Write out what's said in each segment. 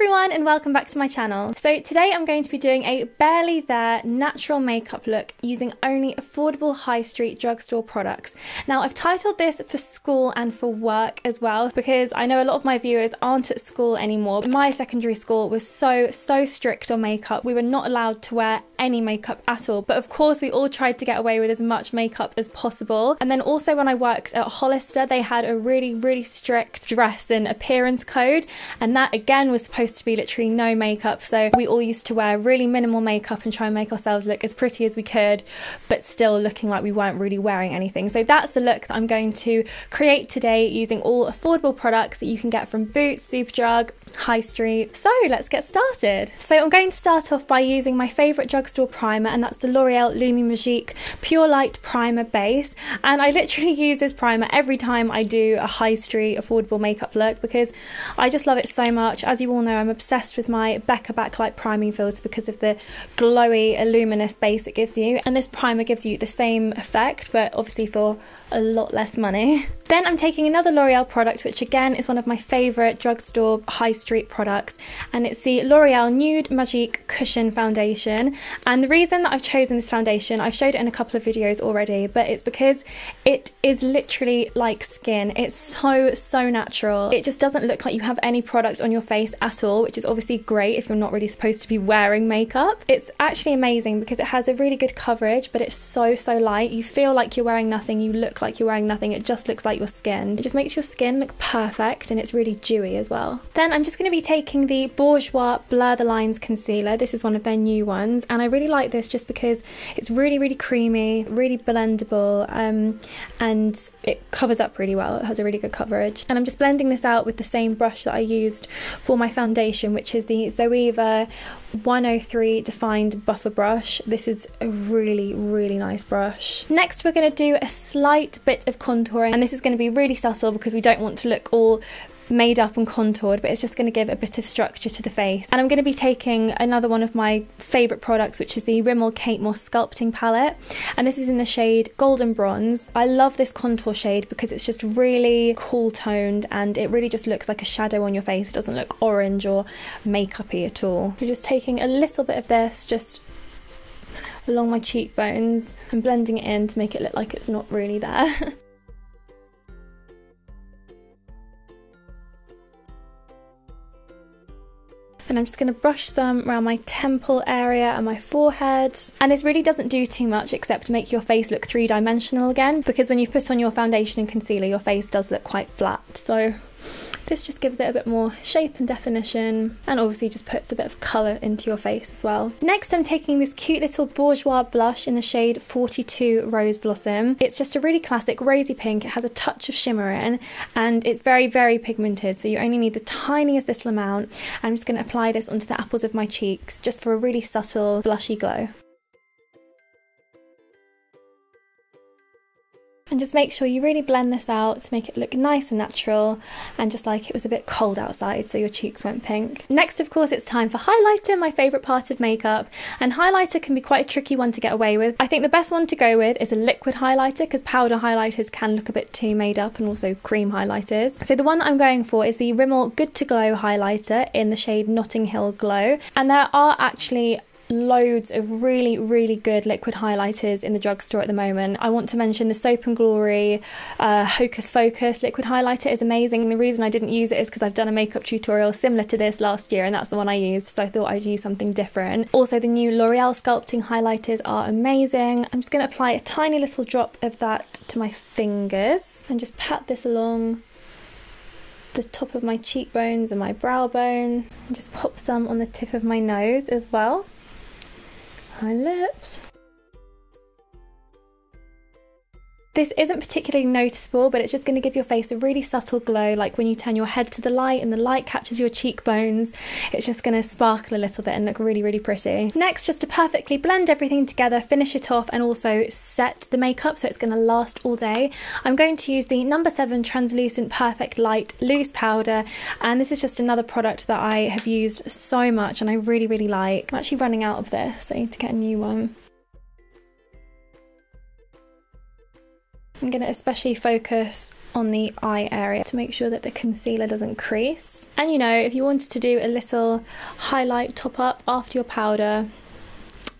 everyone and welcome back to my channel. So today I'm going to be doing a barely there natural makeup look using only affordable high street drugstore products. Now I've titled this for school and for work as well because I know a lot of my viewers aren't at school anymore. My secondary school was so strict on makeup. We were not allowed to wear any makeup at all, but of course we all tried to get away with as much makeup as possible. And then also when I worked at Hollister, they had a really strict dress and appearance code, and that again was supposed to be literally no makeup, so we all used to wear really minimal makeup and try and make ourselves look as pretty as we could but still looking like we weren't really wearing anything. So that's the look that I'm going to create today using all affordable products that you can get from Boots, Superdrug, High Street. So let's get started. So I'm going to start off by using my favourite drugstore primer, and that's the L'Oreal Lumi Magique Pure Light Primer Base, and I literally use this primer every time I do a high street affordable makeup look because I just love it so much. As you all know, I'm obsessed with my Becca Backlight priming filter because of the glowy, luminous base it gives you, and this primer gives you the same effect but obviously for a lot less money. Then I'm taking another L'Oreal product, which again is one of my favourite drugstore high street products, and it's the L'Oreal Nude Magique Cushion Foundation. And the reason that I've chosen this foundation, I've showed it in a couple of videos already, but it's because it is literally like skin. It's so natural. It just doesn't look like you have any product on your face at all, which is obviously great if you're not really supposed to be wearing makeup. It's actually amazing because it has a really good coverage, but it's so light. You feel like you're wearing nothing, you look like you're wearing nothing, it just looks like your skin. It just makes your skin look perfect, and it's really dewy as well. Then I'm just going to be taking the Bourjois Blur the Lines concealer. This is one of their new ones, and I really like this just because it's really creamy, really blendable, and it covers up really well. It has a really good coverage. And I'm just blending this out with the same brush that I used for my foundation, which is the Zoeva 103 Defined Buffer Brush. This is a really nice brush. Next we're going to do a slight bit of contouring, and this is going to be really subtle because we don't want to look all made up and contoured, but it's just going to give a bit of structure to the face. And I'm going to be taking another one of my favourite products, which is the Rimmel Kate Moss Sculpting Palette, and this is in the shade Golden Bronze. I love this contour shade because it's just really cool toned and it really just looks like a shadow on your face. It doesn't look orange or makeup-y at all. I'm just taking a little bit of this just along my cheekbones and blending it in to make it look like it's not really there. And I'm just going to brush some around my temple area and my forehead. And this really doesn't do too much except make your face look three-dimensional again, because when you put on your foundation and concealer, your face does look quite flat. So this just gives it a bit more shape and definition, and obviously just puts a bit of colour into your face as well. Next I'm taking this cute little Bourjois blush in the shade 42 Rose Blossom. It's just a really classic rosy pink, it has a touch of shimmer in, and it's very pigmented, so you only need the tiniest little amount. I'm just going to apply this onto the apples of my cheeks just for a really subtle blushy glow. And just make sure you really blend this out to make it look nice and natural and just like it was a bit cold outside, so your cheeks went pink. Next, of course, it's time for highlighter, my favourite part of makeup. And highlighter can be quite a tricky one to get away with. I think the best one to go with is a liquid highlighter because powder highlighters can look a bit too made up, and also cream highlighters. So the one that I'm going for is the Rimmel Good to Glow highlighter in the shade Notting Hill Glow. And there are actually loads of really good liquid highlighters in the drugstore at the moment. I want to mention the Soap and Glory Hocus Focus liquid highlighter is amazing, and the reason I didn't use it is because I've done a makeup tutorial similar to this last year and that's the one I used, so I thought I'd use something different. Also the new L'Oreal Sculpting highlighters are amazing. I'm just going to apply a tiny little drop of that to my fingers and just pat this along the top of my cheekbones and my brow bone, and just pop some on the tip of my nose as well. My lips. This isn't particularly noticeable, but it's just going to give your face a really subtle glow, like when you turn your head to the light and the light catches your cheekbones, it's just going to sparkle a little bit and look really pretty. Next, just to perfectly blend everything together, finish it off and also set the makeup so it's going to last all day, I'm going to use the Number 7 Translucent Perfect Light Loose Powder, and this is just another product that I have used so much and I really like. I'm actually running out of this, so I need to get a new one. I'm going to especially focus on the eye area to make sure that the concealer doesn't crease. And you know, if you wanted to do a little highlight top up after your powder,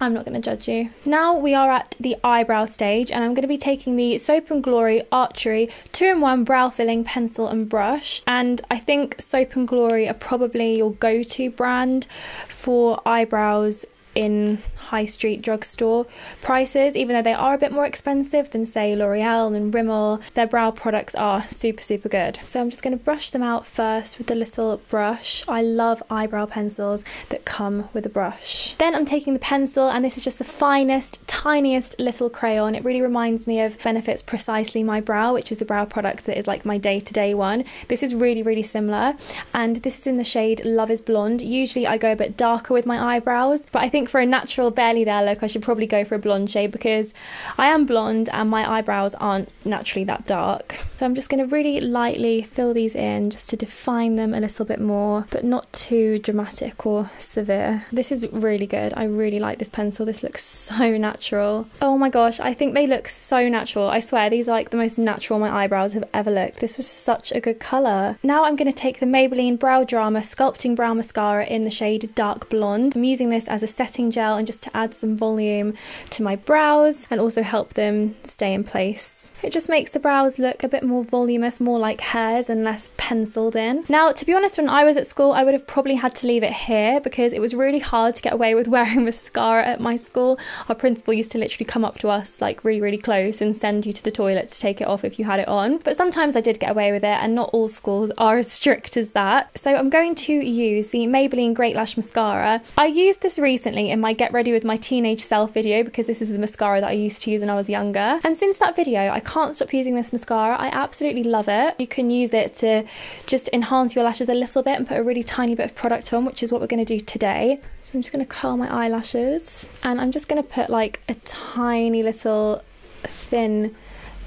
I'm not going to judge you. Now we are at the eyebrow stage, and I'm going to be taking the Soap and Glory Archery 2-in-1 Brow Filling Pencil and Brush. And I think Soap and Glory are probably your go-to brand for eyebrows in high street drugstore prices, even though they are a bit more expensive than say L'Oreal and Rimmel. Their brow products are super good. So I'm just going to brush them out first with the little brush. I love eyebrow pencils that come with a brush. Then I'm taking the pencil, and this is just the finest, tiniest little crayon. It really reminds me of Benefit's Precisely My Brow, which is the brow product that is like my day-to-day one. This is really similar, and this is in the shade Love is Blonde. Usually I go a bit darker with my eyebrows, but I think for a natural barely there look I should probably go for a blonde shade, because I am blonde and my eyebrows aren't naturally that dark. So I'm just going to really lightly fill these in just to define them a little bit more, but not too dramatic or severe. This is really good. I really like this pencil. This looks so natural. Oh my gosh, I think they look so natural. I swear these are like the most natural my eyebrows have ever looked. This was such a good colour. Now I'm going to take the Maybelline Brow Drama Sculpting Brow Mascara in the shade Dark Blonde. I'm using this as a setting gel and just to add some volume to my brows and also help them stay in place. It just makes the brows look a bit more voluminous, more like hairs and less penciled in. Now, to be honest, when I was at school, I would have probably had to leave it here because it was really hard to get away with wearing mascara at my school. Our principal used to literally come up to us like really close and send you to the toilet to take it off if you had it on. But sometimes I did get away with it, and not all schools are as strict as that. So I'm going to use the Maybelline Great Lash Mascara. I used this recently in my Get Ready With My Teenage Self video because this is the mascara that I used to use when I was younger. And since that video, I can't stop using this mascara. I absolutely love it. You can use it to just enhance your lashes a little bit and put a really tiny bit of product on, which is what we're going to do today. So I'm just going to curl my eyelashes, and I'm just going to put like a tiny little thin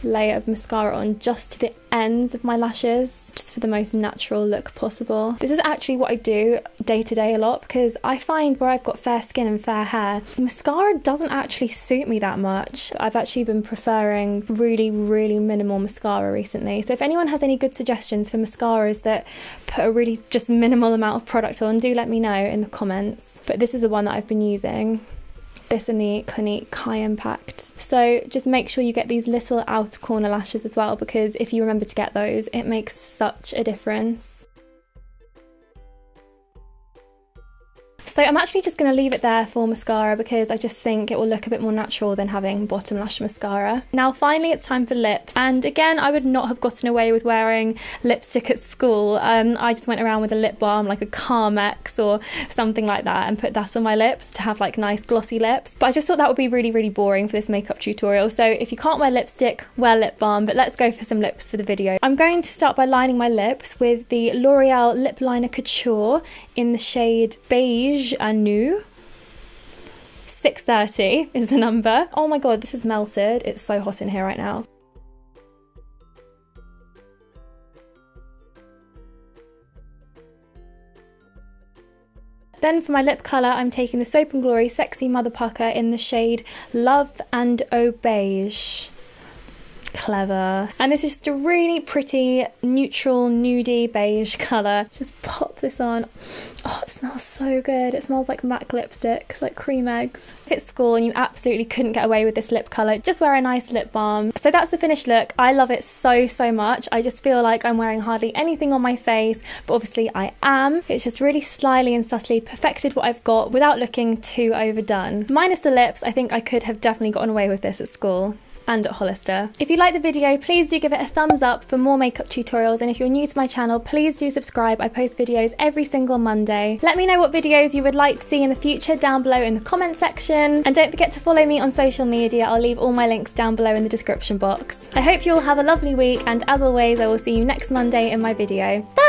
layer of mascara on just to the ends of my lashes, just for the most natural look possible. This is actually what I do day to day a lot, because I find where I've got fair skin and fair hair, mascara doesn't actually suit me that much. I've actually been preferring really minimal mascara recently. So if anyone has any good suggestions for mascaras that put a really just minimal amount of product on, do let me know in the comments. But this is the one that I've been using. This in the Clinique High Impact. So just make sure you get these little outer corner lashes as well, because if you remember to get those, it makes such a difference. So I'm actually just going to leave it there for mascara because I just think it will look a bit more natural than having bottom lash mascara. Now finally it's time for lips, and again I would not have gotten away with wearing lipstick at school. I just went around with a lip balm like a Carmex or something like that and put that on my lips to have like nice glossy lips, but I just thought that would be really boring for this makeup tutorial. So if you can't wear lipstick, wear lip balm, but let's go for some lips for the video. I'm going to start by lining my lips with the L'Oreal Lip Liner Couture in the shade Beige and new 630 is the number. Oh my god, this is melted. It's so hot in here right now. Then for my lip colour, I'm taking the Soap and Glory Sexy Mother Pucker in the shade Love and O Beige. Clever. And this is just a really pretty neutral nudie beige colour. Just pop this on. Oh, it smells so good. It smells like MAC lipstick, like cream eggs. If it's school and you absolutely couldn't get away with this lip colour, just wear a nice lip balm. So that's the finished look. I love it so much. I just feel like I'm wearing hardly anything on my face, but obviously I am. It's just really slyly and subtly perfected what I've got without looking too overdone. Minus the lips, I think I could have definitely gotten away with this at school and at Hollister. If you like the video, please do give it a thumbs up for more makeup tutorials, and if you're new to my channel, please do subscribe. I post videos every single Monday. Let me know what videos you would like to see in the future down below in the comment section, and don't forget to follow me on social media. I'll leave all my links down below in the description box. I hope you all have a lovely week, and as always I will see you next Monday in my video. Bye!